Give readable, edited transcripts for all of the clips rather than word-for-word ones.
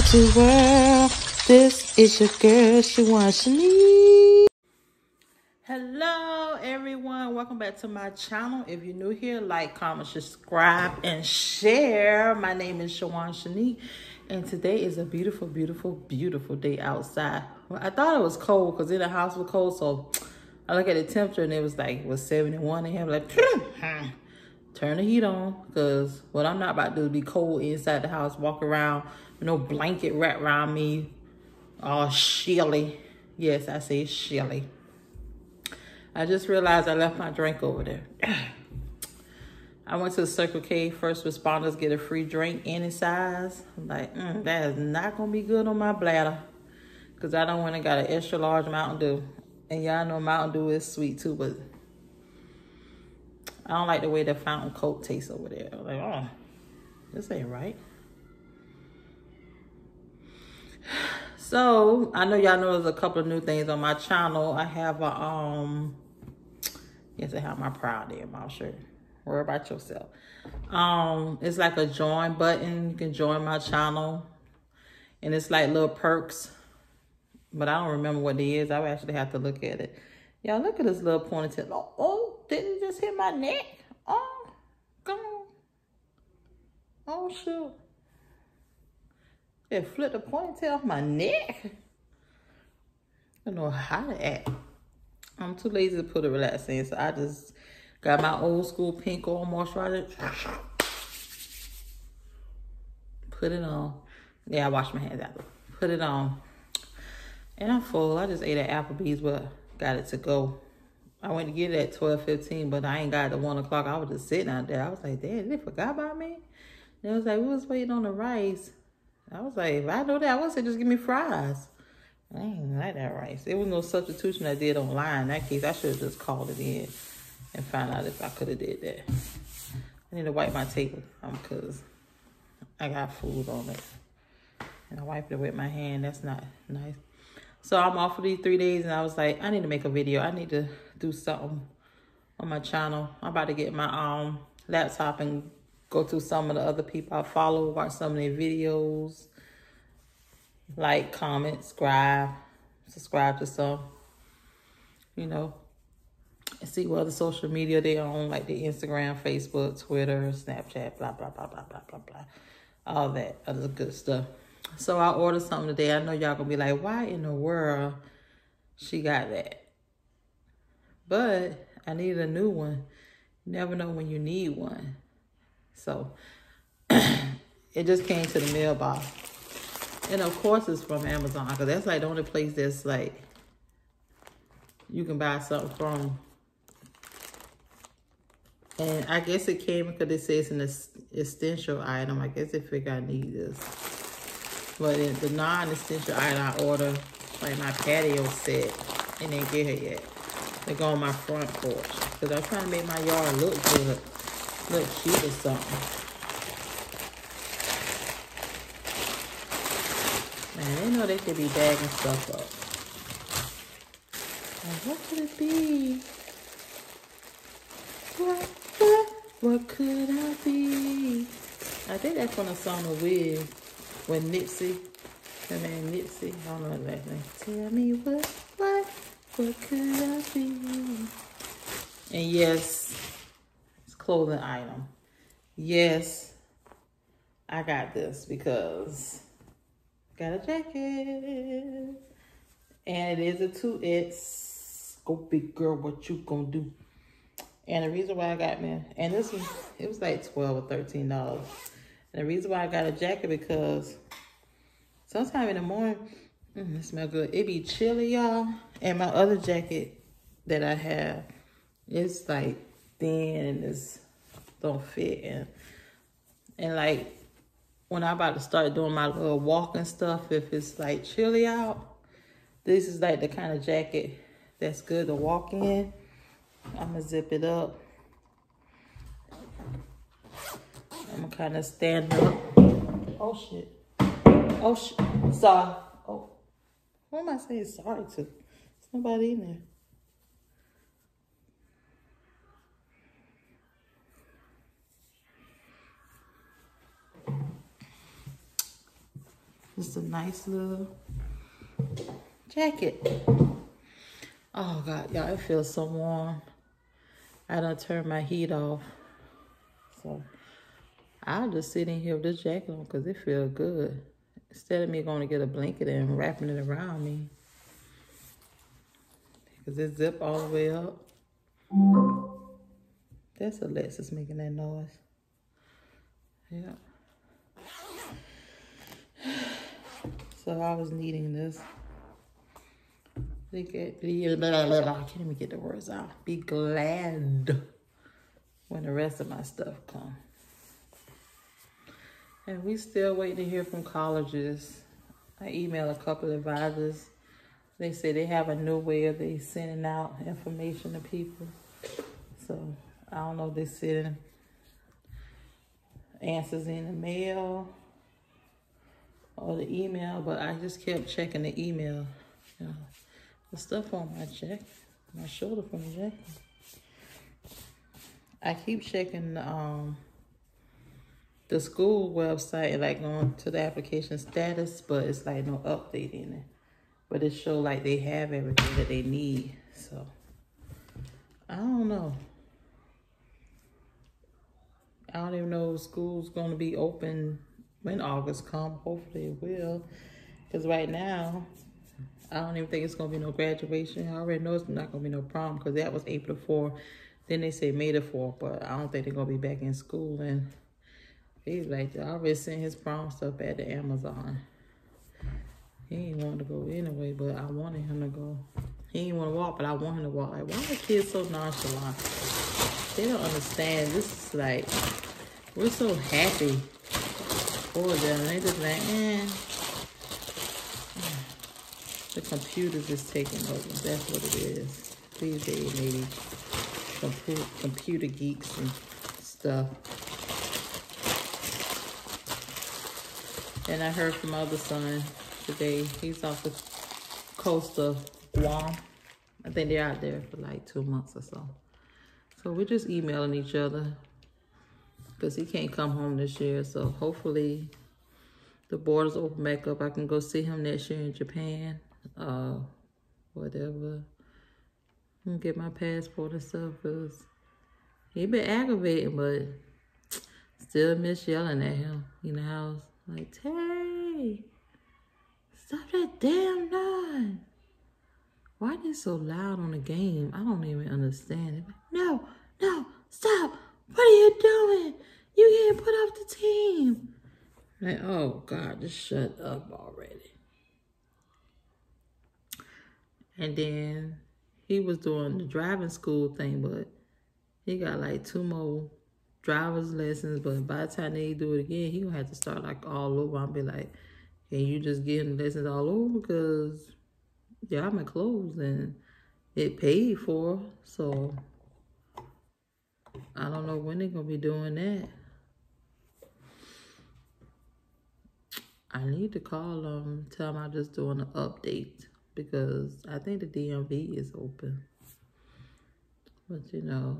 Welcome to world. This is your girl, Shawan Shani. Hello, everyone. Welcome back to my channel. If you're new here, like, comment, subscribe, and share. My name is Shawan Shani, and today is a beautiful, beautiful, beautiful day outside. Well, I thought it was cold because in the house was cold, so I look at the temperature and it was 71, and I'm like, turn the heat on, because what I'm not about to do is be cold inside the house, walk around, no blanket wrapped around me, all chilly. Yes, I say chilly. I just realized I left my drink over there. I went to the Circle K, first responders get a free drink, any size. I'm like, that is not going to be good on my bladder, because I don't want to got an extra large Mountain Dew. And y'all know Mountain Dew is sweet too, but I don't like the way the fountain Coke tastes over there. I'm like, oh, this ain't right. So, I know y'all know there's a couple of new things on my channel. I have a, yes, I have my Proud Day in my shirt. Worry about yourself. It's like a join button. You can join my channel. And it's like little perks. But I don't remember what it is. I would actually have to look at it. Y'all, look at this little ponytail. Oh, didn't it just hit my neck? Oh, come on. Oh, shoot. It flipped the ponytail off my neck. I don't know how to act. I'm too lazy to put a relaxer in, so I just got my old school pink oil moisturizer. Put it on. Yeah, I washed my hands out. Put it on. And I'm full. I just ate at Applebee's, but got it to go. I went to get it at 12:15, but I ain't got it at 1 o'clock. I was just sitting out there. I was like, damn, they forgot about me. And I was like, we was waiting on the rice. I was like, if I know that, I would say just give me fries. I ain't like that rice. It was no substitution I did online. In that case, I should have just called it in and find out if I could have did that. I need to wipe my table because I got food on it. And I wiped it with my hand. That's not nice. So I'm off for these 3 days, and I was like, I need to make a video. I need to do something on my channel. I'm about to get my laptop and go through some of the other people I follow, watch some of their videos, like, comment, subscribe to some, you know, and see what other social media they own, like the Instagram, Facebook, Twitter, Snapchat, blah, blah, blah, blah, blah, blah, blah, all that other good stuff. So I ordered something today. I know y'all gonna be like, why in the world she got that? But I needed a new one. You never know when you need one. So it just came to the mailbox. And of course it's from Amazon, because that's like the only place that's like you can buy something from. And I guess it came because it says an essential item. I guess it figured I need this. But the non-essential item I order, like my patio set, and didn't get it yet. They go on my front porch. Because I'm trying to make my yard look good, look cute or something. Man, they know they could be bagging stuff up. Like, what could it be? What could I be? I think that's when I saw the wig. With Nipsey, the man Nipsey, I don't know his last name. Tell me what could I be? And yes, it's a clothing item. Yes, I got this because I got a jacket. And it is a 2X. Go big girl, what you gonna do? And the reason why I got me, and this was, it was like $12 or $13. The reason why I got a jacket because sometime in the morning, it smells good. It be chilly, y'all. And my other jacket that I have, it's like thin and it's don't fit. And like when I'm about to start doing my little walking stuff, if it's like chilly out, this is like the kind of jacket that's good to walk in. I'm gonna zip it up. I'm gonna kind of stand up. Oh, shit. Oh, shit. Sorry. Oh. Who am I saying sorry to? There's nobody in there. It's a nice little jacket. Oh God, y'all, it feels so warm. I done turned my heat off. So I'll just sit in here with this jacket on because it feels good. Instead of me going to get a blanket and wrapping it around me. Because it zipped all the way up. That's Alexis making that noise. Yeah. So I was needing this. I can't even get the words out. Be glad when the rest of my stuff comes. And we still waiting to hear from colleges. I emailed a couple of advisors. They say they have a new way of they sending out information to people. So I don't know if they're sending answers in the mail or the email, but I just kept checking the email. You know, the stuff on my jacket, my shoulder from the jacket. I keep checking the school website, like going to the application status, but it's like no update in it. But it show like they have everything that they need. So I don't know. I don't even know if school's gonna be open when August comes. Hopefully it will. Cause right now, I don't even think it's gonna be no graduation. I already know it's not gonna be no prom because that was April 4th. Then they say May the 4th, but I don't think they're gonna be back in school. And he's like, I already sent his prom stuff back to Amazon. He ain't want to go anyway, but I wanted him to go. He ain't want to walk, but I want him to walk. Like, why are kids so nonchalant? They don't understand. This is like, we're so happy for them. They just like, eh. The computers is taking over. That's what it is. These days, maybe computer geeks and stuff. And I heard from my other son today. He's off the coast of Guam. I think they're out there for like 2 months or so. So we're just emailing each other because he can't come home this year. So hopefully the borders open back up. I can go see him next year in Japan. Whatever. And get my passport and stuff. Cause he been aggravating, but still miss yelling at him in the house. Like, Tay, stop that damn noise. Why they so loud on the game? I don't even understand it. No, no, stop. What are you doing? You can't put off the team. Like, oh, God, just shut up already. And then he was doing the driving school thing, but he got like 2 more driver's lessons, but by the time they do it again, he gonna have to start like all over. I'll be like, can you just give him lessons all over? Because yeah, I'm in clothes and it paid for. So I don't know when they're gonna be doing that. I need to call them, tell them I'm just doing an update because I think the DMV is open. But you know,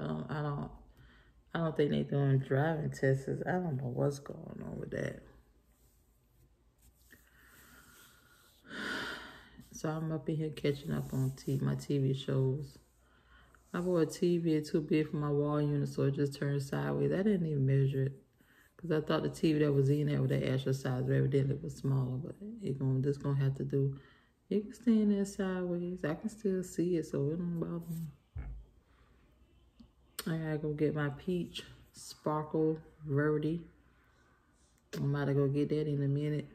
I don't think they're doing driving tests. I don't know what's going on with that. So I'm up in here catching up on my TV shows. I bought a TV too big for my wall unit, so it just turned sideways. I didn't even measure it because I thought the TV that was in there with the actual size, but evidently it was smaller. But it's gonna have to do. You can stand there sideways. I can still see it, so it don't bother me. I gotta go get my peach sparkle verde. I'm about to go get that in a minute.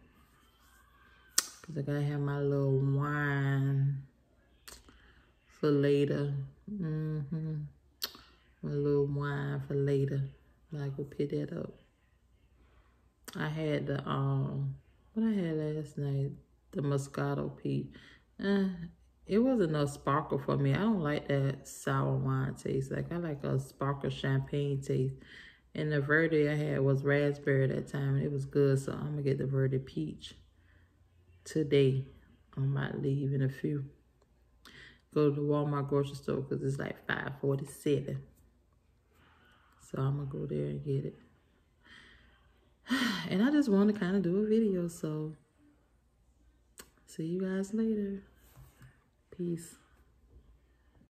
Cause I gotta have my little wine for later. My little wine for later. I go pick that up. I had the what I had last night, the Moscato peach. It wasn't no sparkle for me. I don't like that sour wine taste. Like, I like a sparkle champagne taste. And the verde I had was raspberry that time, and it was good. So I'm going to get the verde peach today. I might leave in a few. Go to the Walmart grocery store because it's like $5.47. So I'm going to go there and get it. And I just want to kind of do a video. So see you guys later. Peace.